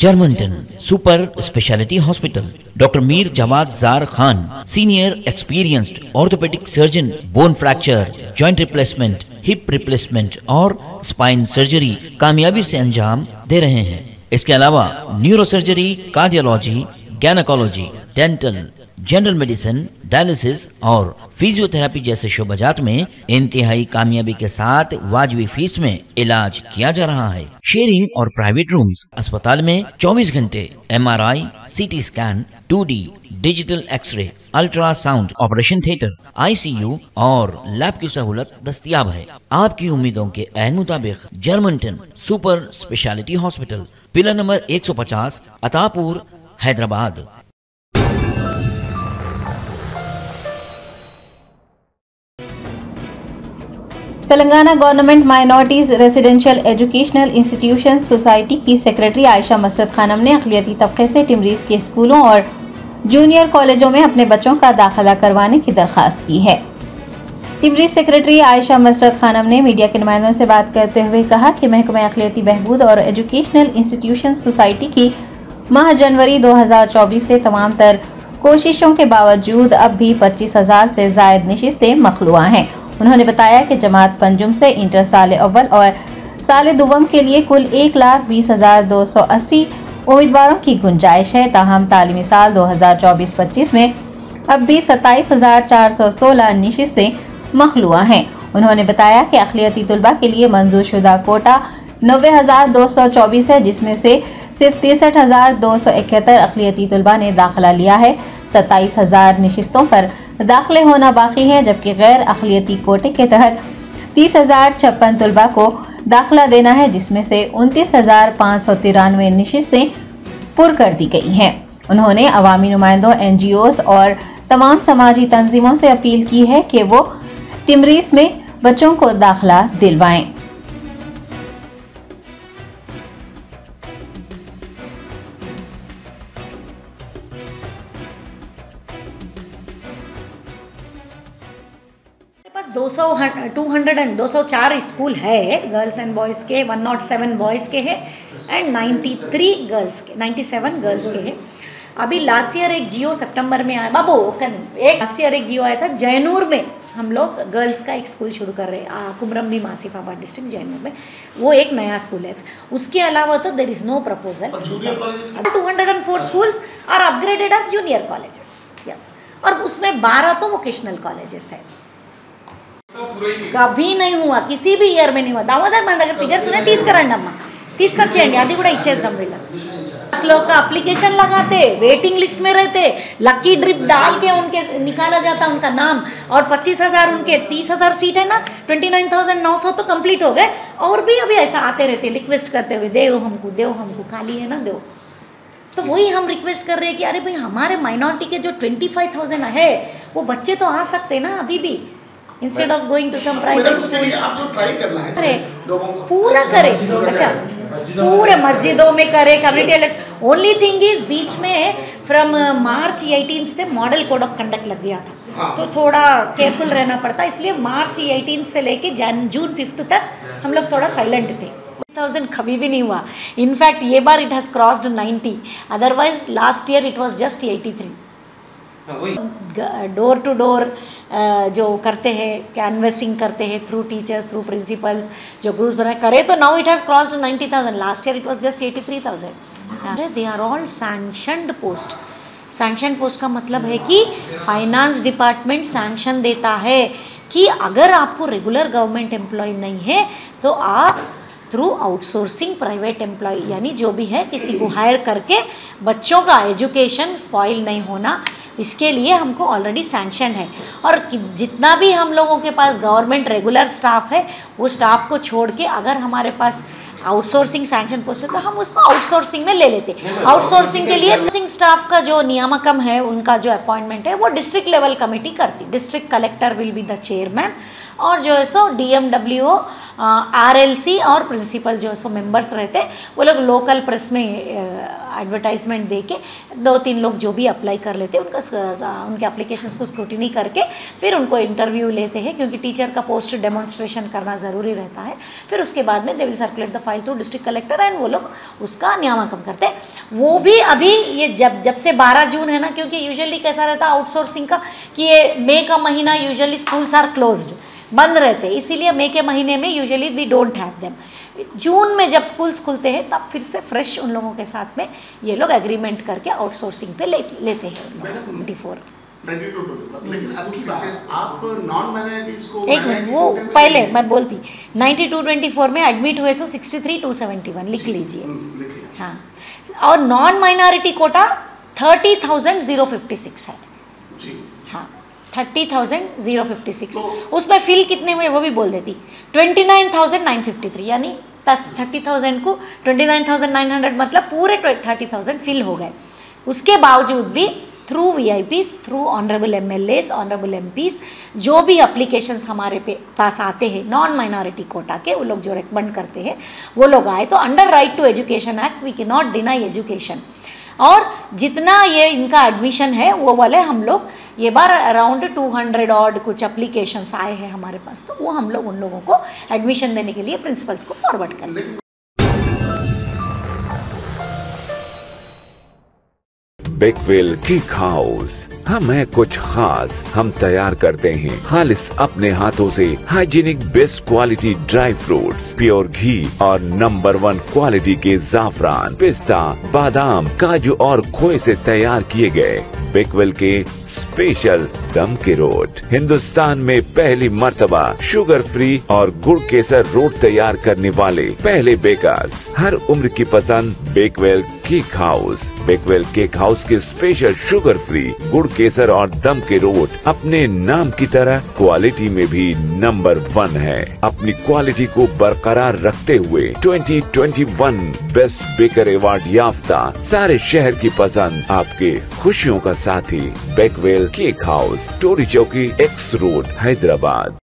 Germanton super speciality hospital. Doctor Mir Jawad Zar Khan, senior experienced orthopaedic surgeon, bone fracture, joint replacement, hip replacement और spine surgery कामयाबी से अंजाम दे रहे हैं। इसके अलावा neuro surgery, cardiology, gynaecology, dental, general medicine, dialysis और फिजियोथेरापी जैसे शोबाजात में इंतहाई कामयाबी के साथ वाजबी फीस में इलाज किया जा रहा है। शेयरिंग और प्राइवेट रूम्स। अस्पताल में 24 घंटे MRI, CT scan, 2D, digital x ray, ultrasound, operation theatre, ICU और लैब की सहूलत दस्तियाब है। आपकी उम्मीदों के अहम मुताबिक Germanton super speciality hospital, pillar number 150, Attapur, Hyderabad. Telangana government minorities residential educational institution society की सेक्रेटरी आयशा मसरत खानम ने अखिलती तबके से टिमरीज़ के स्कूलों और जूनियर कॉलेजों में अपने बच्चों का दाखिला करवाने की दरख्वास्त की है। टिमरीज़ सेक्रेटरी आयशा मसरत खानम ने मीडिया के नुमाइंदों से बात करते हुए कहा कि महकमा अखिलती बहबूद और एजुकेशनल इंस्टीट्यूशन सोसाइटी की माह जनवरी 2024 से तमाम तर कोशिशों के बावजूद अब भी 25,000 से जायद नशिस्तें मखलुआ हैं। उन्होंने बताया कि जमात पंजुम से इंटर साल अव्वल और साल दुवम के लिए कुल 1,20,280 उम्मीदवारों की गुंजाइश है। ताहम तालीमी साल 2024-25 में अब भी 27,416 नशिस्तें मखलुआ हैं। उन्होंने बताया कि अखिलती तलबा के लिए मंजूर शुदा कोटा 90,224 है, जिसमें से सिर्फ 63,271 अखिलती तलबा ने दाखिला लिया है। 27,000 नशिस्तों पर दाखिले होना बाकी है, जबकि गैर अखिलती कोटे के तहत 30,056 तलबा को दाखिला देना है, जिसमें से 29,593 नशिस्तें पुर कर दी गई हैं। उन्होंने अवामी नुमाइंदों, NGOs और तमाम समाजी तंजीमों से अपील की है कि वो टिमरीज़ में बच्चों को दाखिला दिलवाएं। दो सौ चार स्कूल है गर्ल्स एंड बॉयज़ के, 107 बॉयज़ के हैं एंड 97 गर्ल्स के हैं। अभी लास्ट ईयर एक जियो सितंबर में आया लास्ट ईयर एक जियो आया था जयनूर में। हम लोग गर्ल्स का एक स्कूल शुरू कर रहे हैं कुमरम्बी मासिफाबाद डिस्ट्रिक्ट जयनूर में, वो एक नया स्कूल है। उसके अलावा तो there is no proposal. 204 schools are upgraded as junior colleges, yes, और उसमें 12 तो वोकेशनल कॉलेजेस है। कभी नहीं हुआ, किसी भी इयर में नहीं हुआ। दामोदर मन दर फिगर सुने 30 करेंडम्मा 30 का चेंड अभी कूड़ा इच्छेस्म वील लोग का अप्लीकेशन लगाते, वेटिंग लिस्ट में रहते, लकी ड्रिप डाल के उनके निकाला जाता उनका नाम, और 25,000 उनके 30,000 सीट है ना, 29,900 तो कंप्लीट हो गए। और भी अभी ऐसा आते रहते रिक्वेस्ट करते हुए, देव हमको खाली है ना देव। तो वही हम रिक्वेस्ट कर रहे हैं कि अरे भाई हमारे माइनॉरिटी के जो 25,000 है वो बच्चे तो आ सकते ना अभी भी, instead of going to some private school पूरा करे। अच्छा, पूरे मस्जिदों में करे, कम्युनिटी। ओनली थिंग इज बीच में फ्रॉम मार्च 18 से मॉडल कोड ऑफ कंडक्ट लग गया था, तो थोड़ा केयरफुल रहना पड़ता, इसलिए मार्च 18 से लेके जून 5 तक हम लोग थोड़ा साइलेंट थे। 2000 कभी भी नहीं हुआ। इनफैक्ट ये बार it has crossed 90, otherwise last year it was just 83। Door to door जो करते हैं, कैनवसिंग करते हैं थ्रू टीचर्स, थ्रू प्रिंसिपल्स, जो ग्रुप्स बनाए करे, तो now it has crossed 90,000। Last year it was just 83,000। They are all sanctioned post. Sanction post का मतलब है कि फाइनेंस डिपार्टमेंट सैंक्शन देता है कि अगर आपको रेगुलर गवर्नमेंट एम्प्लॉय नहीं है तो आप थ्रू आउटसोर्सिंग प्राइवेट एम्प्लॉय, यानी जो भी है किसी को हायर करके बच्चों का एजुकेशन स्पॉइल नहीं होना, इसके लिए हमको ऑलरेडी सैंक्शन है। और जितना भी हम लोगों के पास गवर्नमेंट रेगुलर स्टाफ है, वो स्टाफ को छोड़ के अगर हमारे पास आउटसोर्सिंग सैंक्शन पोस्ट है तो हम उसको आउटसोर्सिंग में ले लेते। आउटसोर्सिंग के लिए स्टाफ का जो नियामकम है, उनका जो अपॉइंटमेंट है वो डिस्ट्रिक्ट लेवल कमेटी करती। District collector will be the chairman, और जो है सो DMWO, RLC और प्रिंसिपल जो है सो मेम्बर्स रहते, वो लोग लोकल प्रेस में एडवर्टाइजमेंट देके 2-3 लोग जो भी अप्लाई कर लेते हैं उनका उनके एप्लीकेशंस को स्क्रूटिनी करके फिर उनको इंटरव्यू लेते हैं, क्योंकि टीचर का पोस्ट डेमोन्स्ट्रेशन करना ज़रूरी रहता है। फिर उसके बाद में they will circulate the file through district collector and वो लोग उसका नियामकम करते हैं। वो भी अभी ये जब से 12 जून है ना, क्योंकि यूजुअली कैसा रहता है आउटसोर्सिंग का कि ये मई का महीना यूजुअली स्कूल्स आर क्लोज्ड, बंद रहते हैं, इसीलिए मई के महीने में usually we don't have them. जून में जब स्कूल्स खुलते हैं तब फिर से फ्रेश उन लोगों के साथ में ये लोग एग्रीमेंट करके आउटसोर्सिंग पे लेते हैं। एक मिनट, वो पहले मैं बोलती 9224 में एडमिट हुए सो 63271 लिख लीजिए, हाँ। और नॉन माइनॉरिटी कोटा 30,056 है, हाँ 30,056। उसमें फिल कितने हुए वो भी बोल देती, 29,953, यानी 30,000 को 29,900 मतलब पूरे 30,000 फिल हो गए। उसके बावजूद भी through VIPs, through honourable MLAs, honourable MPs जो भी अप्लीकेशंस हमारे पे पास आते हैं नॉन माइनॉरिटी कोटा के, वो लोग जो रेकमेंड करते हैं वो लोग आए तो under right to education act we can not deny education. और जितना ये इनका एडमिशन है वो वाले हम लोग ये बार अराउंड 200 ऑड कुछ अप्लीकेशंस आए हैं हमारे पास, तो वो हम लोग उन लोगों को एडमिशन देने के लिए प्रिंसिपल्स को फॉरवर्ड करते हैं। बेकवेल केक हाउस, हम है कुछ खास, हम तैयार करते हैं खालिस अपने हाथों से hygienic best quality dry fruits, pure घी और नंबर 1 क्वालिटी के जाफरान, पिस्ता, बादाम, काजू और खोए से तैयार किए गए। बेकवेल के स्पेशल दम के रोट, हिंदुस्तान में पहली मर्तबा शुगर फ्री और गुड़ केसर रोट तैयार करने वाले पहले बेकर्स, हर उम्र की पसंद Bakewell cake house. Bakewell cake house के स्पेशल शुगर फ्री, गुड़ केसर और दम के रोट अपने नाम की तरह क्वालिटी में भी नंबर 1 है। अपनी क्वालिटी को बरकरार रखते हुए 2021 बेस्ट बेकर अवार्ड याफ्ता, सारे शहर की पसंद, आपके खुशियों का साथी बेकवेल केक हाउस, टोरी चौकी, X रोड, हैदराबाद।